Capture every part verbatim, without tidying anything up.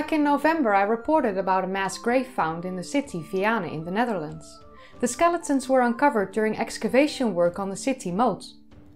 Back in November I reported about a mass grave found in the city Vianen in the Netherlands. The skeletons were uncovered during excavation work on the city moat.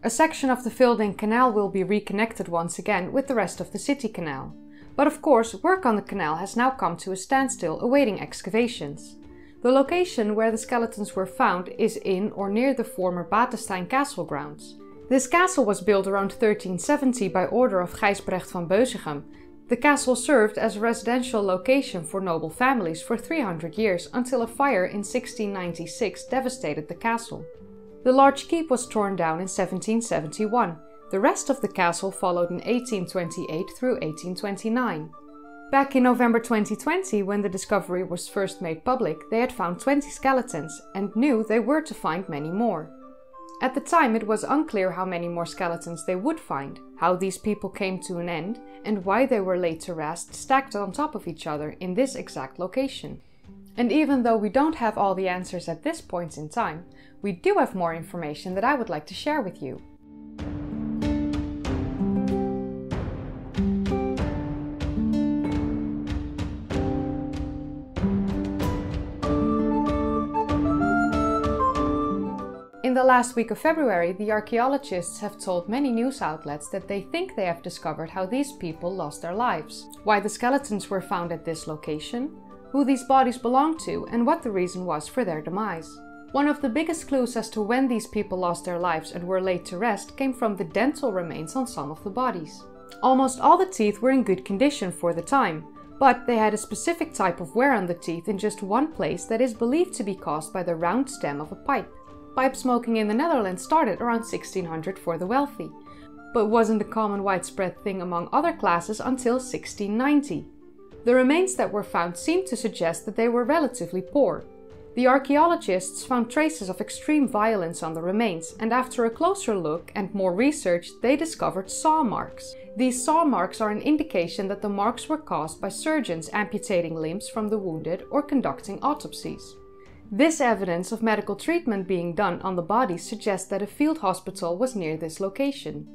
A section of the filled-in canal will be reconnected once again with the rest of the city canal. But of course, work on the canal has now come to a standstill awaiting excavations. The location where the skeletons were found is in or near the former Batestein Castle grounds. This castle was built around thirteen seventy by order of Gijsbrecht van Beuzechem. The castle served as a residential location for noble families for three hundred years until a fire in sixteen ninety-six devastated the castle. The large keep was torn down in seventeen seventy-one. The rest of the castle followed in eighteen twenty-eight through eighteen twenty-nine. Back in November twenty twenty, when the discovery was first made public, they had found twenty skeletons and knew they were to find many more. At the time it was unclear how many more skeletons they would find, how these people came to an end, and why they were laid to rest stacked on top of each other in this exact location. And even though we don't have all the answers at this point in time, we do have more information that I would like to share with you. In the last week of February, the archaeologists have told many news outlets that they think they have discovered how these people lost their lives, why the skeletons were found at this location, who these bodies belonged to, and what the reason was for their demise. One of the biggest clues as to when these people lost their lives and were laid to rest came from the dental remains on some of the bodies. Almost all the teeth were in good condition for the time, but they had a specific type of wear on the teeth in just one place that is believed to be caused by the round stem of a pipe. Pipe smoking in the Netherlands started around sixteen hundred for the wealthy, but wasn't a common widespread thing among other classes until sixteen ninety. The remains that were found seemed to suggest that they were relatively poor. The archaeologists found traces of extreme violence on the remains, and after a closer look and more research, they discovered saw marks. These saw marks are an indication that the marks were caused by surgeons amputating limbs from the wounded or conducting autopsies. This evidence of medical treatment being done on the bodies suggests that a field hospital was near this location.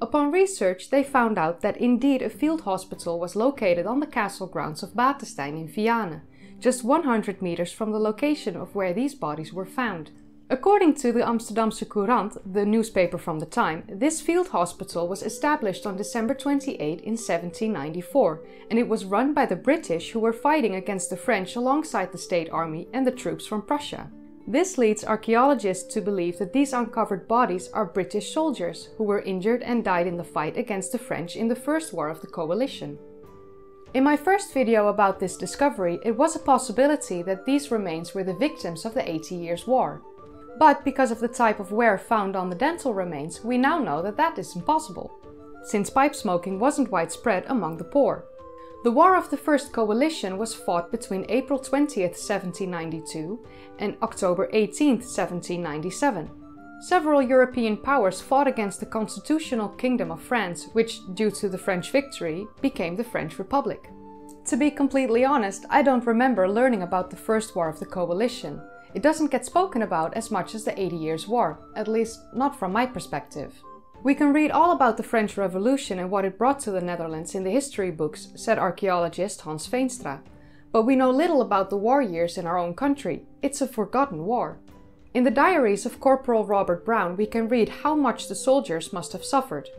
Upon research, they found out that indeed a field hospital was located on the castle grounds of Batestein in Vianen, just one hundred meters from the location of where these bodies were found. According to the Amsterdamse Courant, the newspaper from the time, this field hospital was established on December twenty-eighth in seventeen ninety-four, and it was run by the British who were fighting against the French alongside the State Army and the troops from Prussia. This leads archaeologists to believe that these uncovered bodies are British soldiers who were injured and died in the fight against the French in the First War of the Coalition. In my first video about this discovery, it was a possibility that these remains were the victims of the Eighty Years' War. But because of the type of wear found on the dental remains, we now know that that is impossible, since pipe smoking wasn't widespread among the poor. The War of the First Coalition was fought between April twentieth, seventeen ninety-two and October eighteenth, seventeen ninety-seven. Several European powers fought against the constitutional Kingdom of France, which, due to the French victory, became the French Republic. To be completely honest, I don't remember learning about the First War of the Coalition. It doesn't get spoken about as much as the Eighty Years' War, at least not from my perspective. We can read all about the French Revolution and what it brought to the Netherlands in the history books, said archaeologist Hans Veenstra. But we know little about the war years in our own country. It's a forgotten war. In the diaries of Corporal Robert Brown, we can read how much the soldiers must have suffered.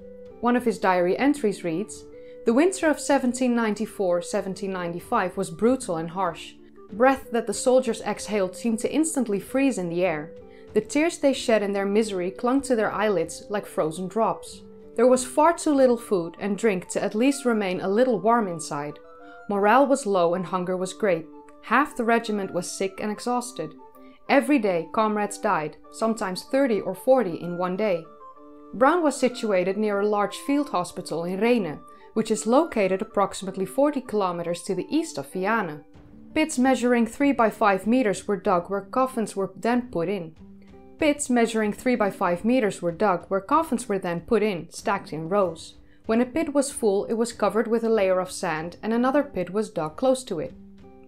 One of his diary entries reads, "The winter of seventeen ninety-four seventeen ninety-five was brutal and harsh. Breath that the soldiers exhaled seemed to instantly freeze in the air. The tears they shed in their misery clung to their eyelids like frozen drops. There was far too little food and drink to at least remain a little warm inside. Morale was low and hunger was great. Half the regiment was sick and exhausted. Every day comrades died, sometimes thirty or forty in one day." Brown was situated near a large field hospital in Rhenen, which is located approximately forty kilometers to the east of Vianen. Pits measuring three by five meters were dug where coffins were then put in. Pits measuring three by five meters were dug where coffins were then put in, stacked in rows. When a pit was full, it was covered with a layer of sand and another pit was dug close to it.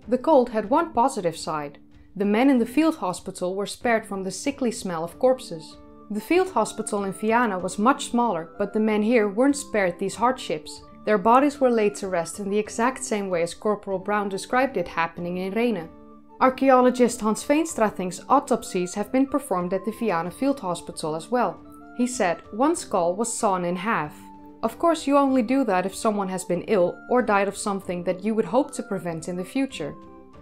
The cold had one positive side. The men in the field hospital were spared from the sickly smell of corpses. The field hospital in Vianen was much smaller, but the men here weren't spared these hardships. Their bodies were laid to rest in the exact same way as Corporal Brown described it happening in Rhenen. Archaeologist Hans Veenstra thinks autopsies have been performed at the Vianen Field Hospital as well. He said, one skull was sawn in half. Of course, you only do that if someone has been ill or died of something that you would hope to prevent in the future.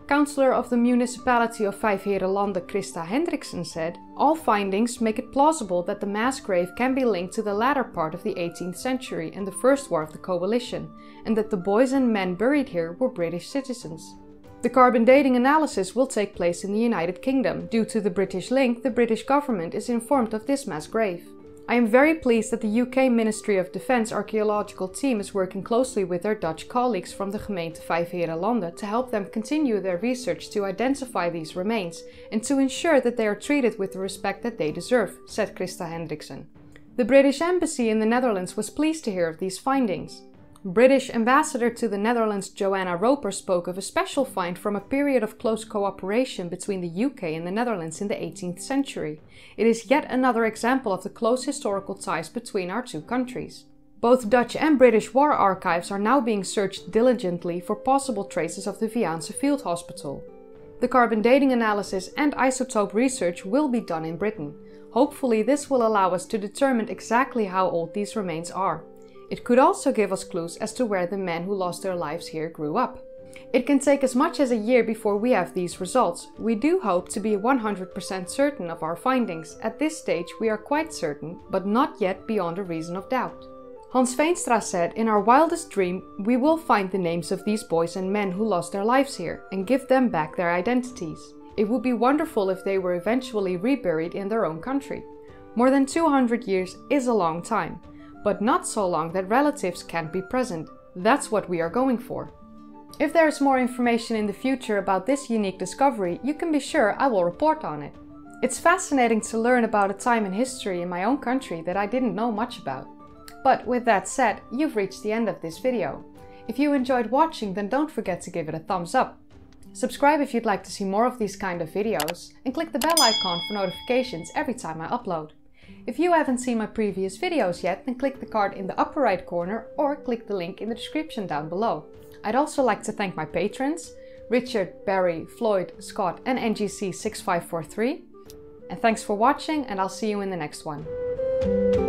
Councillor of the municipality of Vijfheerenlanden Christa Hendriksen said, all findings make it plausible that the mass grave can be linked to the latter part of the eighteenth century and the First War of the Coalition, and that the boys and men buried here were British citizens. The carbon dating analysis will take place in the United Kingdom. Due to the British link, the British government is informed of this mass grave. I am very pleased that the U K Ministry of Defence archaeological team is working closely with their Dutch colleagues from the gemeente Vijfheerenlanden to help them continue their research to identify these remains and to ensure that they are treated with the respect that they deserve, said Christa Hendriksen. The British Embassy in the Netherlands was pleased to hear of these findings. British ambassador to the Netherlands Joanna Roper spoke of a special find from a period of close cooperation between the U K and the Netherlands in the eighteenth century. It is yet another example of the close historical ties between our two countries. Both Dutch and British war archives are now being searched diligently for possible traces of the Viaanse Field Hospital. The carbon dating analysis and isotope research will be done in Britain. Hopefully this will allow us to determine exactly how old these remains are. It could also give us clues as to where the men who lost their lives here grew up. It can take as much as a year before we have these results. We do hope to be one hundred percent certain of our findings. At this stage we are quite certain, but not yet beyond a reason of doubt. Hans Veenstra said, in our wildest dream we will find the names of these boys and men who lost their lives here and give them back their identities. It would be wonderful if they were eventually reburied in their own country. More than two hundred years is a long time. But not so long that relatives can't be present. That's what we are going for. If there is more information in the future about this unique discovery, you can be sure I will report on it. It's fascinating to learn about a time in history in my own country that I didn't know much about. But with that said, you've reached the end of this video. If you enjoyed watching, then don't forget to give it a thumbs up. Subscribe if you'd like to see more of these kind of videos, and click the bell icon for notifications every time I upload. If you haven't seen my previous videos yet, then click the card in the upper right corner or click the link in the description down below. I'd also like to thank my patrons, Richard, Barry, Floyd, Scott and N G C six five four three. And thanks for watching, and I'll see you in the next one.